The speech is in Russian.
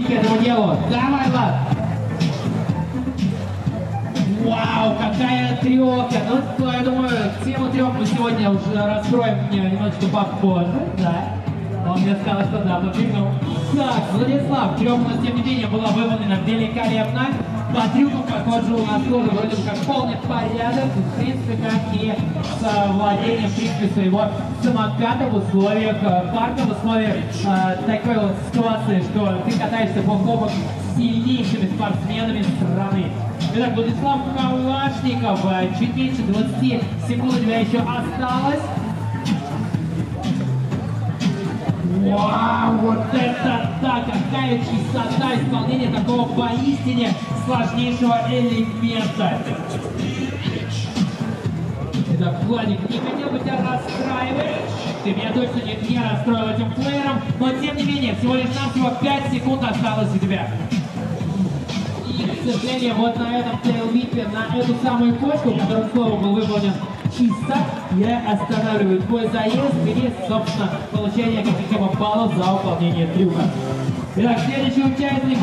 приступить к этому делу. Давай, Влад! Вау, какая трёхка! Ну, я думаю, тему трёх мы сегодня уже раскроем немножечко попозже, да? Он мне сказал, что да, подпихнул. Так, Владислав, трёх у нас, тем не менее, была выполнена великолепно. По трюку, похоже, у нас тоже вроде как полный порядок, в принципе, как и с владением, в принципе, своего самоката в условиях парка, в условиях такой вот ситуации, что ты катаешься бок о бок с сильнейшими спортсменами страны. Итак, Владислав Калашников, чуть меньше 20 секунд у тебя еще осталось. Вау, вот это да, какая чистота исполнения такого поистине сложнейшего элемента. Итак, Владик, не хотел бы тебя расстраивать, ты меня точно не расстроил этим плеером, но тем не менее, всего лишь навсего 5 секунд осталось у тебя. И, к сожалению, вот на этом тейлвипе, на эту самую кочку, которую, к слову, был выполнен чисто, я останавливаю твой заезд и, собственно, получение каких-либо баллов за выполнение трюка. Итак, следующий участник...